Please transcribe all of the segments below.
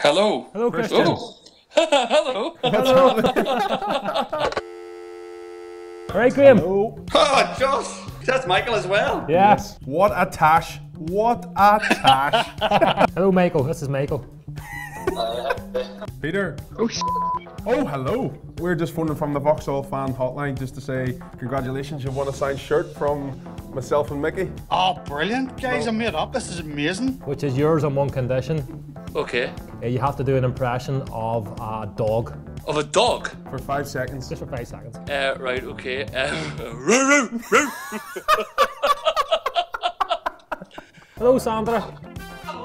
Hello. Hello, Christian. Oh. Hello. Hello. All right, Graham. Hello. Oh, Josh. That's Michael as well. Yes. What a tash. What a tash. Hello, Michael. This is Michael. Peter. Oh, shit. Oh, hello. We're just phoning from the Vauxhall fan hotline just to say congratulations, you've won a signed shirt from myself and Mickey. Oh, brilliant. Guys, I made up. This is amazing. Which is yours on one condition. Okay. You have to do an impression of a dog. Of a dog? For 5 seconds. Just for 5 seconds. Right, okay. Hello, Sandra.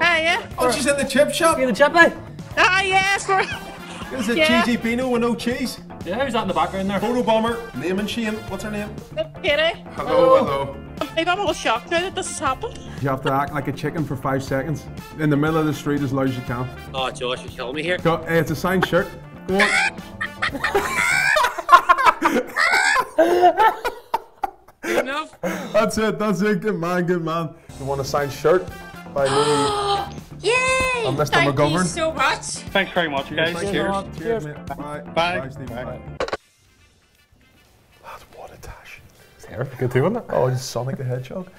Hiya. Oh, she's in the chip shop. You in the chip, eh? Ah, yes. It's a cheesy pino with no cheese. Yeah, who's that in the background there? Photo bomber. Name and shame. What's her name? Katie. Hello, hello. I'm a little shocked now that this has happened. You have to act like a chicken for 5 seconds. In the middle of the street as loud as you can. Oh, Josh, you're killing me here. Go, it's a signed shirt. Go on. Good enough? That's it, good man, good man. You want a signed shirt? By me. Yay! I'm Mr. Thank McGovern. You so much. Thanks very much, guys. Thanks. Cheers. Cheers. Cheers. Bye. Bye. Bye, Steve. Bye. That's what a dash. It's terrific, isn't it? Oh, it's Sonic the Hedgehog.